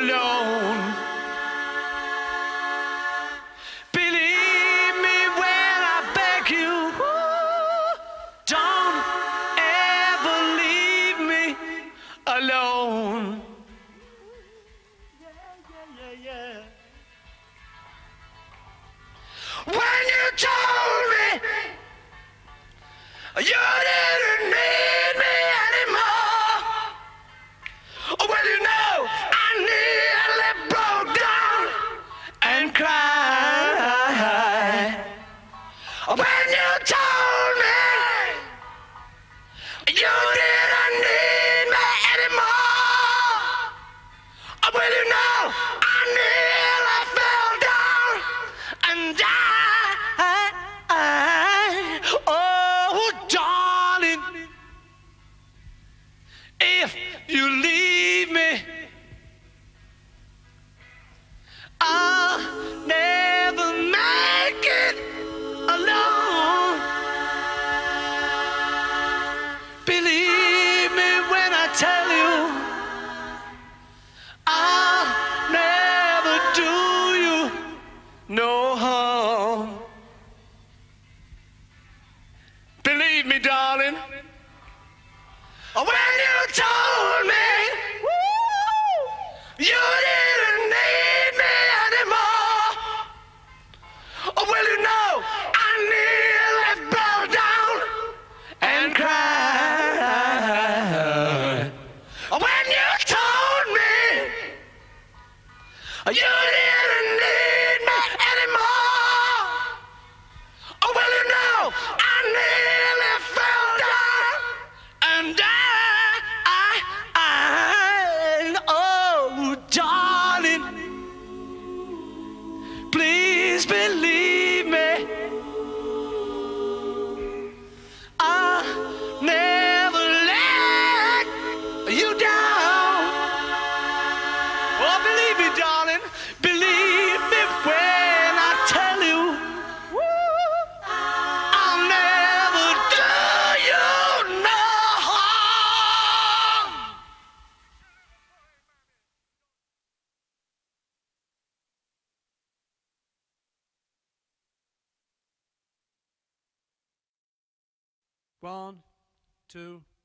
alone. Believe me when I beg you, don't ever leave me alone. When you told me you didn't need me anymore, well, you know I nearly broke down and cried. When you told me you didn't need me anymore, well, you know I nearly fell down and died. If you leave me, I'll never make it alone. Believe me when I tell you, I'll never do you no harm. Believe me, darling. When you told me you didn't need me anymore, well, you know I nearly fell down and cried. When you told me you didn't need me anymore, well, you know I nearly fell down and died. Please believe me, I'll never let you down. Oh, believe me, darling, believe me when I tell you, I'll never do you no harm. One, two.